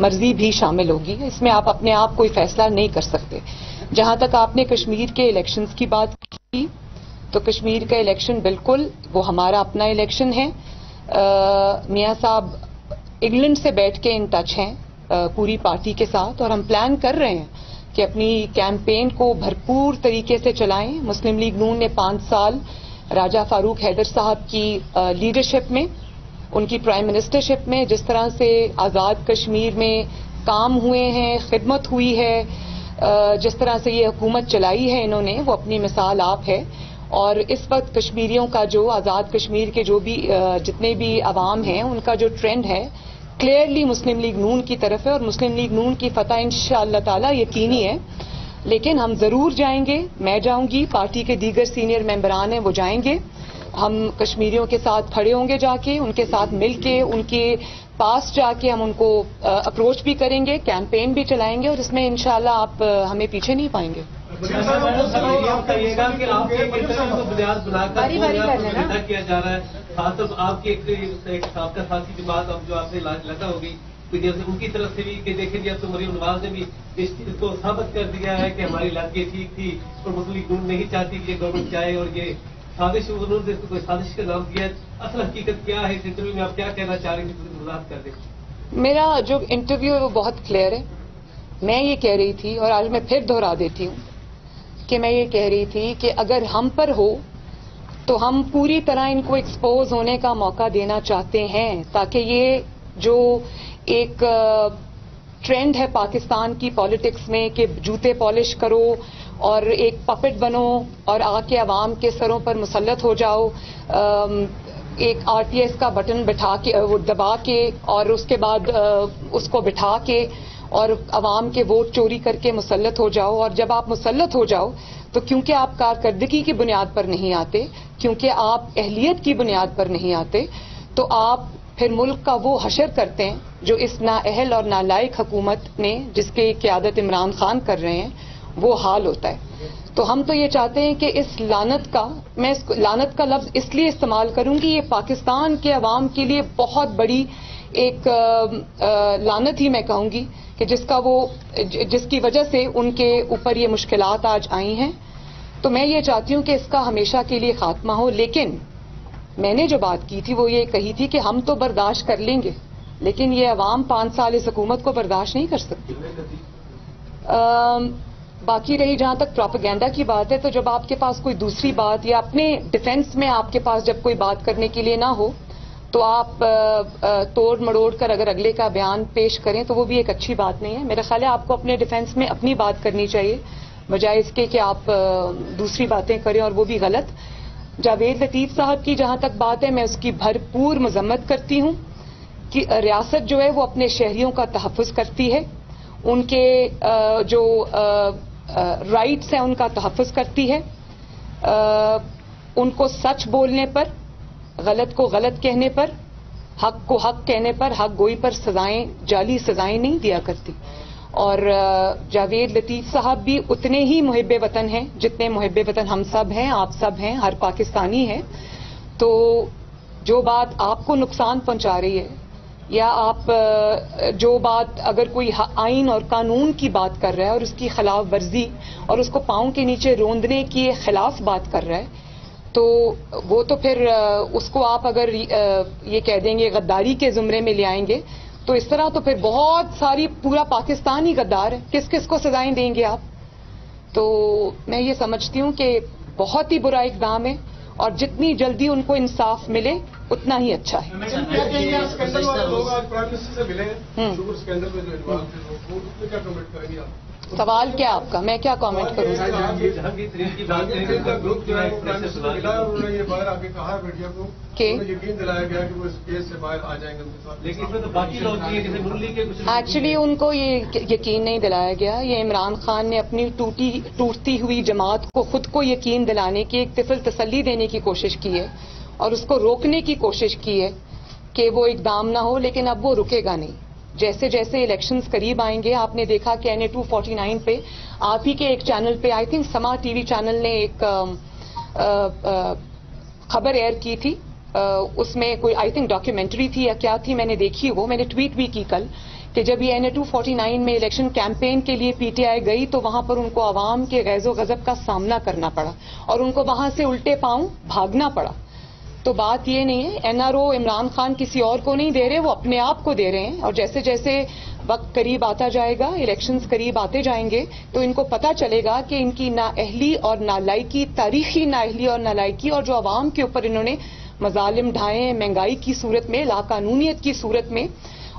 मर्जी भी शामिल होगी। इसमें आप अपने आप कोई फैसला नहीं कर सकते। जहां तक आपने कश्मीर के इलेक्शंस की बात की, तो कश्मीर का इलेक्शन बिल्कुल वो हमारा अपना इलेक्शन है। मियाँ साहब इंग्लैंड से बैठ के इन टच हैं पूरी पार्टी के साथ, और हम प्लान कर रहे हैं कि अपनी कैंपेन को भरपूर तरीके से चलाएं। मुस्लिम लीग नून ने 5 साल राजा फारूक हैदर साहब की लीडरशिप में, उनकी प्राइम मिनिस्टरशिप में जिस तरह से आज़ाद कश्मीर में काम हुए हैं, खिदमत हुई है, जिस तरह से ये हुकूमत चलाई है इन्होंने, वो अपनी मिसाल आप है। और इस वक्त कश्मीरियों का जो आज़ाद कश्मीर के जो भी जितने भी अवाम हैं उनका जो ट्रेंड है क्लियरली मुस्लिम लीग नून की तरफ है, और मुस्लिम लीग नून की फतह इंशाअल्लाह ताला यकीनी है। लेकिन हम जरूर जाएंगे, मैं जाऊंगी, पार्टी के दीगर सीनियर मेंबरान हैं वो जाएंगे, हम कश्मीरियों के साथ खड़े होंगे जाके, उनके साथ मिलके, उनके पास जाके हम उनको अप्रोच भी करेंगे, कैंपेन भी चलाएंगे, और इसमें इंशाल्लाह आप हमें पीछे नहीं पाएंगे। उनकी तरफ से भी कि देखें जी, अब तो मरियम नवाज ने भी इस चीज को साबित कर दिया है कि हमारी लाठी ठीक थी और मुस्लिम लीग नून नहीं चाहती कि ये गवर्नमेंट चाहे, और ये साजिश उन्होंने इसको कोई साजिश का नाम दिया। असल हकीकत क्या है इस इंटरव्यू में, आप क्या कहना चाह रहे हैं, वजाहत कर दें। मेरा जो इंटरव्यू है वो बहुत क्लियर है। मैं ये कह रही थी और आज मैं फिर दोहरा देती हूँ कि मैं ये कह रही थी कि अगर हम पर हो तो हम पूरी तरह इनको एक्सपोज होने का मौका देना चाहते हैं, ताकि ये जो एक ट्रेंड है पाकिस्तान की पॉलिटिक्स में कि जूते पॉलिश करो और एक पपेट बनो और आके आवाम के सरों पर मुसल्लत हो जाओ, एक आरटीएस का बटन बिठा के वो दबा के और उसके बाद उसको बिठा के और आवाम के वोट चोरी करके मुसल्लत हो जाओ। और जब आप मुसल्लत हो जाओ तो क्योंकि आप कारकर्दगी की बुनियाद पर नहीं आते, क्योंकि आप अहलियत की बुनियाद पर नहीं आते, तो आप फिर मुल्क का वो हशर करते हैं जो इस नाअहल और नालायक हुकूमत ने, जिसके क़ियादत इमरान खान कर रहे हैं, वो हाल होता है। तो हम तो ये चाहते हैं कि इस लानत का, मैं इस लानत का लफ्ज़ इसलिए इस्तेमाल करूँगी, ये पाकिस्तान के अवाम के लिए बहुत बड़ी एक लानत ही मैं कहूँगी कि जिसका वो जिसकी वजह से उनके ऊपर ये मुश्किलात आज आई हैं। तो मैं ये चाहती हूँ कि इसका हमेशा के लिए खात्मा हो। लेकिन मैंने जो बात की थी वो ये कही थी कि हम तो बर्दाश्त कर लेंगे, लेकिन ये अवाम 5 साल इस हुकूमत को बर्दाश्त नहीं कर सकती। बाकी रही जहां तक प्रोपेगेंडा की बात है, तो जब आपके पास कोई दूसरी बात या अपने डिफेंस में आपके पास जब कोई बात करने के लिए ना हो, तो आप तोड़ मड़ोड़ कर अगर अगले का बयान पेश करें तो वो भी एक अच्छी बात नहीं है। मेरा ख्याल है आपको अपने डिफेंस में अपनी बात करनी चाहिए, बजाय इसके कि आप दूसरी बातें करें, और वो भी गलत। जावेद लतीफ साहब की जहां तक बात है, मैं उसकी भरपूर मजम्मत करती हूं कि रियासत जो है वो अपने शहरियों का तहफ़्फ़ुज़ करती है, उनके जो राइट्स हैं उनका तहफ़्फ़ुज़ करती है, उनको सच बोलने पर, गलत को गलत कहने पर, हक को हक कहने पर, हक गोई पर सजाएं, जाली सजाएं नहीं दिया करती। और जावेद लतीफ़ साहब भी उतने ही मुहिब्बे वतन हैं जितने मुहिब्बे वतन हम सब हैं, आप सब हैं, हर पाकिस्तानी है। तो जो बात आपको नुकसान पहुंचा रही है, या आप जो बात, अगर कोई आइन और कानून की बात कर रहा है और उसकी खिलाफ वर्जी और उसको पाँव के नीचे रोंदने के खिलाफ बात कर रहा है, तो वो तो फिर उसको आप अगर ये कह देंगे गद्दारी के जुमरे में ले आएंगे, तो इस तरह तो फिर बहुत सारी पूरा पाकिस्तान ही गद्दार है, किस किस को सजाएं देंगे आप। तो मैं ये समझती हूँ कि बहुत ही बुरा इक़दाम है, और जितनी जल्दी उनको इंसाफ मिले उतना ही अच्छा है। सवाल क्या आपका, मैं क्या कमेंट करूँ के एक्चुअली उनको ये यकीन नहीं दिलाया गया। ये इमरान खान ने अपनी टूटती हुई जमात को, खुद को यकीन दिलाने की एक तिफिल तसल्ली देने की कोशिश की है और उसको रोकने की कोशिश की है कि वो इकदाम ना हो, लेकिन अब वो रुकेगा नहीं। जैसे जैसे इलेक्शंस करीब आएंगे, आपने देखा कि NA-249 पे आप ही के एक चैनल पे, I think Samaa TV channel ने एक खबर एयर की थी, उसमें कोई आई थिंक डॉक्यूमेंट्री थी या क्या थी, मैंने देखी, वो मैंने ट्वीट भी की कल, कि जब ये NA-249 में इलेक्शन कैंपेन के लिए PTI गई तो वहां पर उनको आवाम के गैज़ो गज़ब का सामना करना पड़ा और उनको वहां से उल्टे पांव भागना पड़ा। तो बात ये नहीं है, NRO इमरान खान किसी और को नहीं दे रहे, वो अपने आप को दे रहे हैं। और जैसे जैसे वक्त करीब आता जाएगा, इलेक्शंस करीब आते जाएंगे, तो इनको पता चलेगा कि इनकी नाअहली और नालायकी, तारीखी नाअहली और नालायकी, और जो आवाम के ऊपर इन्होंने मजालिम ढाए हैं महंगाई की सूरत में, लाकानूनियत की सूरत में,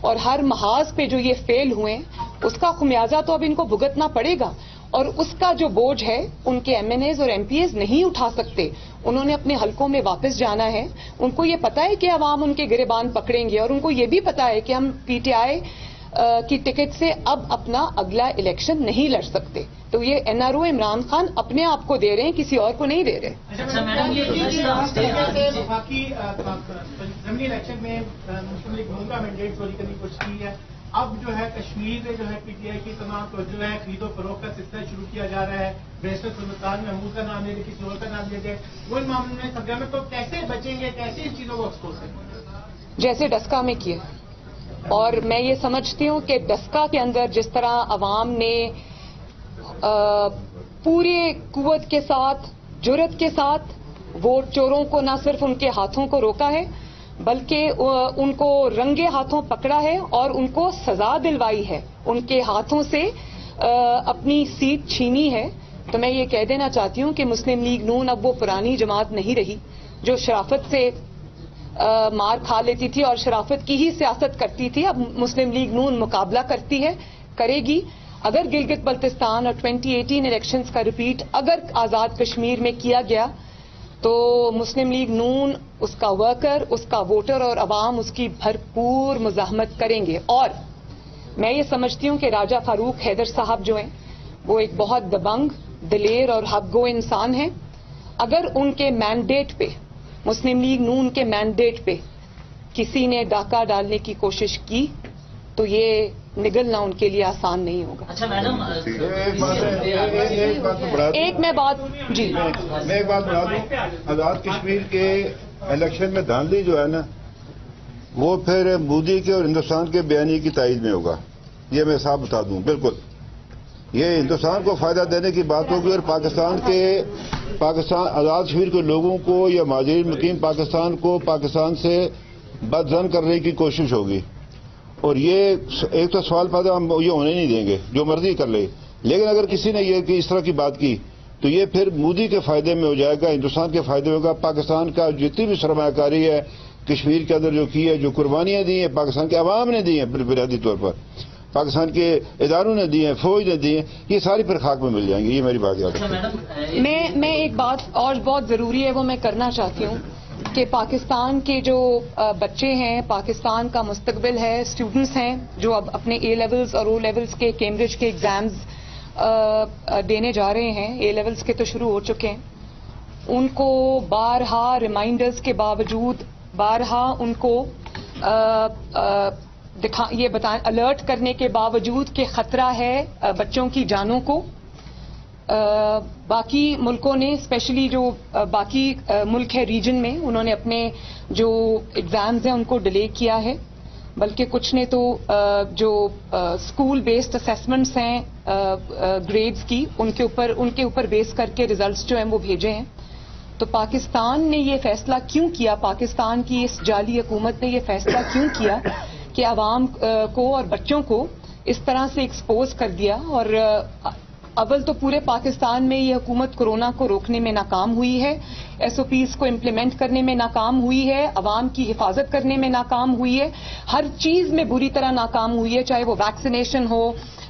और हर महाज पे जो ये फेल हुए, उसका खुमियाजा तो अब इनको भुगतना पड़ेगा। और उसका जो बोझ है उनके MNAs और MPAs नहीं उठा सकते। उन्होंने अपने हलकों में वापस जाना है। उनको ये पता है कि आवाम उनके गिरेबान पकड़ेंगे, और उनको ये भी पता है कि हम PTI की टिकट से अब अपना अगला इलेक्शन नहीं लड़ सकते। तो ये NRO इमरान खान अपने आप को दे रहे हैं, किसी और को नहीं दे रहे। अच्छा मैडम, ये वफाकी जमीनी इलेक्शन में मुस्लिम लीग नून का मैंडेट चोरी करने की कोशिश की है। अब जो है कश्मीर में जो है PTI की तमाम तवज्जो है, खरीदो फरोख्त का सिलसिला शुरू किया जा रहा है, बैरिस्टर सुल्तान महमूद का नाम ले लें, किसी और का नाम ले लें, वो इन मामले में खबरा में, तो कैसे बचेंगे, कैसे इन चीजों को एक्सपोज करेंगे? जैसे डस्का में किया, और मैं ये समझती हूँ कि डस्का के अंदर जिस तरह अवाम ने पूरे कुव्वत के साथ, जुर्रत के साथ वोट चोरों को न सिर्फ उनके हाथों को रोका है बल्कि उनको रंगे हाथों पकड़ा है और उनको सजा दिलवाई है, उनके हाथों से अपनी सीट छीनी है। तो मैं ये कह देना चाहती हूँ कि मुस्लिम लीग नून अब वो पुरानी जमात नहीं रही जो शराफत से मार खा लेती थी और शराफत की ही सियासत करती थी। अब मुस्लिम लीग नून मुकाबला करती है, करेगी। अगर गिलगित बल्तिस्तान और 2018 इलेक्शंस का रिपीट अगर आज़ाद कश्मीर में किया गया तो मुस्लिम लीग नून, उसका वर्कर, उसका वोटर और अवाम उसकी भरपूर मुजाहमत करेंगे। और मैं ये समझती हूँ कि राजा फारूक हैदर साहब जो हैं वो एक बहुत दबंग, दिलेर और हबगो इंसान हैं। अगर उनके मैंडेट पे, मुस्लिम लीग नून के मैंडेट पे किसी ने डाका डालने की कोशिश की तो ये निगलना उनके लिए आसान नहीं होगा। अच्छा मैडम, एक बात बता दूं, आज़ाद कश्मीर के इलेक्शन में धांधली जो है ना, वो फिर मोदी के और हिंदुस्तान के बयानी की तायीद में होगा। ये मैं साफ बता दूं, बिल्कुल ये हिंदुस्तान को फायदा देने की बात होगी और पाकिस्तान आज़ाद कश्मीर के लोगों को या माजरी मुकीम पाकिस्तान को पाकिस्तान से बदजन करने की कोशिश होगी। और ये एक तो सवाल पैदा हम ये होने नहीं देंगे, जो मर्जी कर ले। लेकिन अगर किसी ने ये कि इस तरह की बात की तो ये फिर मोदी के फायदे में हो जाएगा, हिंदुस्तान के फायदे होगा। पाकिस्तान का जितनी भी सरमाकारी है कश्मीर के अंदर जो की है, जो कुर्बानियां दी हैं, पाकिस्तान के अवाम ने दी हैं, बुनियादी तौर पर पाकिस्तान के इदारों ने दिए, फौज ने दिए, ये सारी फिर खाक में मिल जाएंगी। ये मेरी बात याद है। मैं एक बात और बहुत जरूरी है वो मैं करना चाहती हूँ कि पाकिस्तान के जो बच्चे हैं, पाकिस्तान का मुस्तकबिल है, स्टूडेंट्स हैं जो अब अपने A Levels और O Levels के कैम्ब्रिज के एग्जाम्स देने जा रहे हैं। A Levels के तो शुरू हो चुके हैं। उनको बारहा रिमाइंडर्स के बावजूद, बारहा उनको अलर्ट करने के बावजूद कि खतरा है बच्चों की जानों को, बाकी मुल्कों ने, स्पेशली जो बाकी मुल्क है रीजन में, उन्होंने अपने जो एग्जाम्स हैं उनको डिले किया है। बल्कि कुछ ने तो जो स्कूल बेस्ड असेसमेंट्स हैं ग्रेड्स की, उनके ऊपर बेस करके रिजल्ट्स जो हैं वो भेजे हैं। तो पाकिस्तान ने ये फैसला क्यों किया, पाकिस्तान की इस जाली हुकूमत ने ये फैसला क्यों किया कि आवाम को और बच्चों को इस तरह से एक्सपोज कर दिया? और अव्वल तो पूरे पाकिस्तान में ये हुकूमत कोरोना को रोकने में नाकाम हुई है, SOPs को इम्प्लीमेंट करने में नाकाम हुई है, आवाम की हिफाजत करने में नाकाम हुई है, हर चीज़ में बुरी तरह नाकाम हुई है, चाहे वो वैक्सीनेशन हो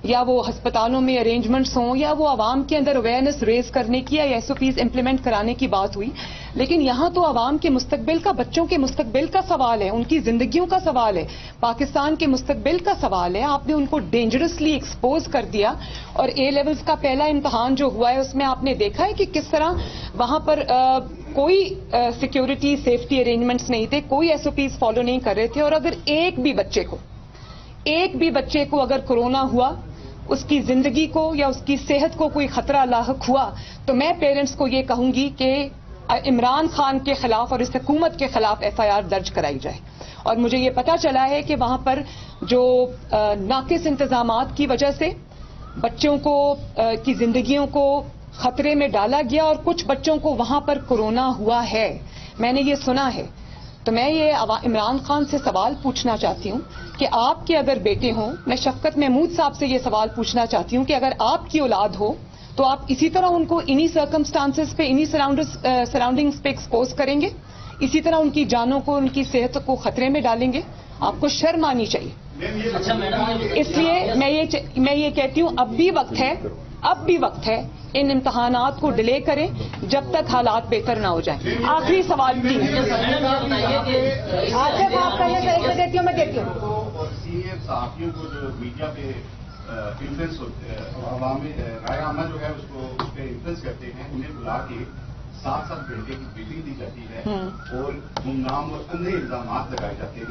या वो हस्पतालों में अरेंजमेंट्स हों या वो आवाम के अंदर अवेयरनेस रेज करने की या SOPs इम्प्लीमेंट कराने की बात हुई। लेकिन यहाँ तो आवाम के मुस्तकबिल का, बच्चों के मुस्तकबिल का सवाल है, उनकी जिंदगियों का सवाल है, पाकिस्तान के मुस्तकबिल का सवाल है। आपने उनको डेंजरसली एक्सपोज कर दिया। और A Levels का पहला इम्तहान जो हुआ है उसमें आपने देखा है कि किस तरह वहां पर कोई सिक्योरिटी सेफ्टी अरेंजमेंट्स नहीं थे, कोई SOPs फॉलो नहीं कर रहे थे। और अगर एक भी बच्चे को अगर कोरोना हुआ, उसकी जिंदगी को या उसकी सेहत को कोई खतरा लाहक हुआ, तो मैं पेरेंट्स को ये कहूंगी कि इमरान खान के खिलाफ और इस हुकूमत के खिलाफ FIR दर्ज कराई जाए। और मुझे ये पता चला है कि वहाँ पर जो नाकिस इंतजामात की वजह से बच्चों को की जिंदगियों को खतरे में डाला गया और कुछ बच्चों को वहाँ पर कोरोना हुआ है, मैंने ये सुना है। तो मैं ये इमरान खान से सवाल पूछना चाहती हूँ कि आपके अगर बेटे हों, मैं शफकत महमूद साहब से ये सवाल पूछना चाहती हूँ कि अगर आपकी औलाद हो तो आप इसी तरह उनको इन्हीं सर्कमस्टांसेस पे, इन्हीं सराउंडिंग्स पे एक्सपोज करेंगे, इसी तरह उनकी जानों को, उनकी सेहत को खतरे में डालेंगे? आपको शर्म आनी चाहिए। इसलिए मैं ये कहती हूँ अब भी वक्त है इन इम्तहानात को डिले करें जब तक हालात बेहतर ना हो जाए। आखिरी सवाल की मैं कहती हूँ सीनियर साथियों को जो मीडिया पे इन्फ्लुएंस होते हैं, राय आमा जो है उसको उस पर इन्फ्लुएंस करते हैं, उन्हें बुला के 7-7 घंटे की बिजली दी जाती है और गुमनाम और अंधे इल्जाम लगाए जाते हैं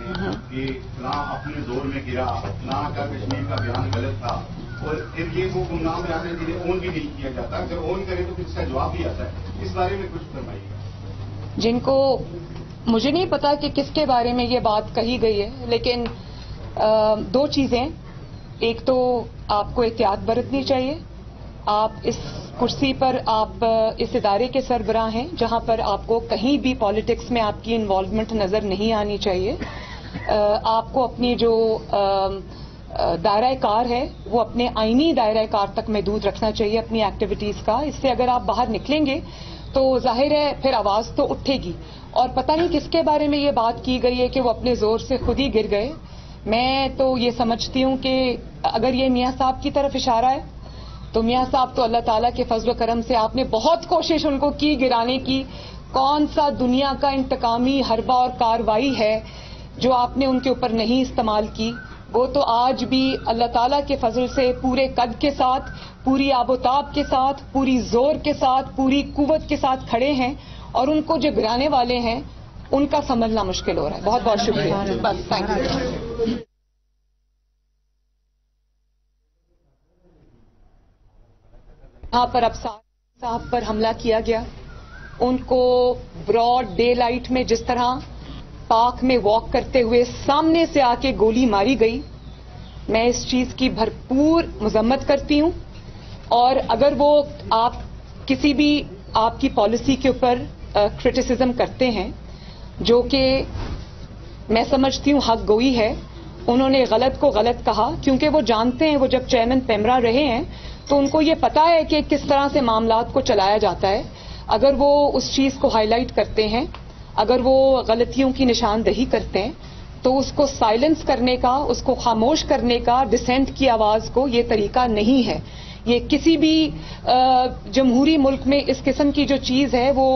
कि ना अपने जोर में गिरा, ना का कश्मीर का बयान गलत था। और फिर ये वो गुमनाम बयान है जिन्हें ओन भी नहीं किया जाता, अगर ओन करें तो फिर इसका जवाब भी आता है। इस बारे में कुछ फरमाइएगा। जिनको मुझे नहीं पता कि किसके बारे में ये बात कही गई है, लेकिन दो चीजें, एक तो आपको एहतियात बरतनी चाहिए। आप इस कुर्सी पर, आप इस इदारे के सरबराह हैं जहां पर आपको कहीं भी पॉलिटिक्स में आपकी इन्वॉल्वमेंट नजर नहीं आनी चाहिए। आपको अपनी जो दायरा कार है वो अपने आईनी दायरा कार तक महदूद रखना चाहिए अपनी एक्टिविटीज का। इससे अगर आप बाहर निकलेंगे तो जाहिर है फिर आवाज तो उठेगी। और पता नहीं किसके बारे में ये बात की गई है कि वो अपने जोर से खुद ही गिर गए। मैं तो ये समझती हूं कि अगर ये मियां साहब की तरफ इशारा है तो मियां साहब तो अल्लाह ताला के फजल करम से आपने बहुत कोशिश उनको की गिराने की। कौन सा दुनिया का इंतकामी हरबा और कार्रवाई है जो आपने उनके ऊपर नहीं इस्तेमाल की? वो तो आज भी अल्लाह ताला के फजल से पूरे कद के साथ, पूरी आबोताब के साथ, पूरी जोर के साथ, पूरी कुवत के साथ खड़े हैं और उनको जो गिराने वाले हैं उनका संभलना मुश्किल हो रहा है। बहुत बहुत शुक्रिया, बस थैंक यू। यहाँ पर अफसर साहब पर हमला किया गया, उनको ब्रॉड डे लाइट में जिस तरह पार्क में वॉक करते हुए सामने से आके गोली मारी गई, मैं इस चीज की भरपूर मजम्मत करती हूँ। और अगर वो आप किसी भी आपकी पॉलिसी के ऊपर क्रिटिसिज्म करते हैं, जो कि मैं समझती हूँ हक गोई है, उन्होंने गलत को गलत कहा क्योंकि वो जानते हैं, वो जब चेयरमैन पेमरा रहे हैं तो उनको ये पता है कि किस तरह से मामलात को चलाया जाता है। अगर वो उस चीज को हाईलाइट करते हैं, अगर वो गलतियों की निशानदेही करते हैं, तो उसको साइलेंस करने का, उसको खामोश करने का, डिसेंट की आवाज को ये तरीका नहीं है। ये किसी भी जमहूरी मुल्क में इस किस्म की जो चीज है वो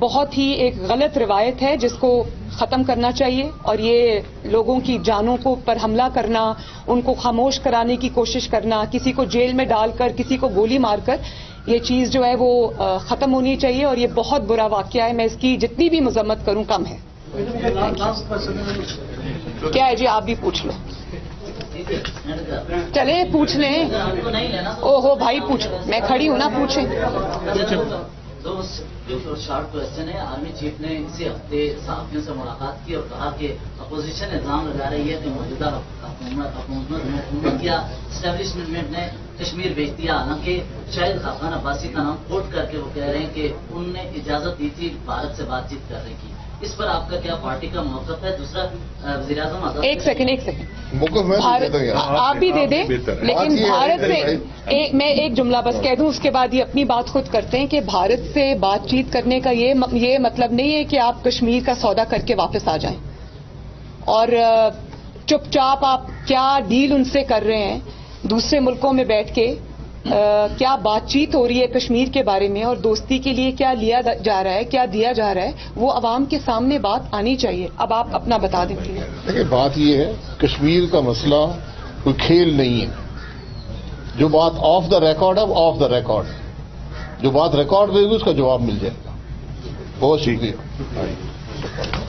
बहुत ही एक गलत रिवायत है जिसको खत्म करना चाहिए। और ये लोगों की जानों को पर हमला करना, उनको खामोश कराने की कोशिश करना, किसी को जेल में डालकर, किसी को गोली मारकर, ये चीज जो है वो खत्म होनी चाहिए। और ये बहुत बुरा वाकया है, मैं इसकी जितनी भी मजम्मत करूं कम है। क्या है जी, आप भी पूछ लो, चले पूछ लें। ओहो भाई पूछो, मैं खड़ी हूं ना, पूछें। तो जो शॉर्ट क्वेश्चन है, आर्मी चीफ ने इसी हफ्ते साथियों से मुलाकात की और कहा कि अपोजिशन इल्जाम लगा रही है कि मौजूदा हुकूमत या स्टैब्लिशमेंट ने कश्मीर बेच दिया, हालांकि शायद खान अब्बासी का नाम कोट करके वो कह रहे हैं कि उनने इजाजत दी थी भारत से बातचीत करने की। इस पर आपका क्या पार्टी का मौकफ है? दूसरा वज़ीर-ए-आज़म आज़ाद, एक सेकंड आप भी दे दें, लेकिन भारत से मैं एक जुमला बस कह दूं, उसके बाद ये अपनी बात खुद करते हैं कि भारत से बातचीत करने का ये मतलब नहीं है कि आप कश्मीर का सौदा करके वापस आ जाएं और चुपचाप आप क्या डील उनसे कर रहे हैं दूसरे मुल्कों में बैठ के, क्या बातचीत हो रही है कश्मीर के बारे में और दोस्ती के लिए क्या लिया जा रहा है, क्या दिया जा रहा है, वो आवाम के सामने बात आनी चाहिए। अब आप अपना बता दें। देखिए, बात ये है, कश्मीर का मसला कोई खेल नहीं है। जो बात ऑफ द रिकॉर्ड है वो ऑफ द रिकॉर्ड है, जो बात रिकॉर्ड देगी उसका जवाब मिल जाएगा। बहुत शुक्रिया।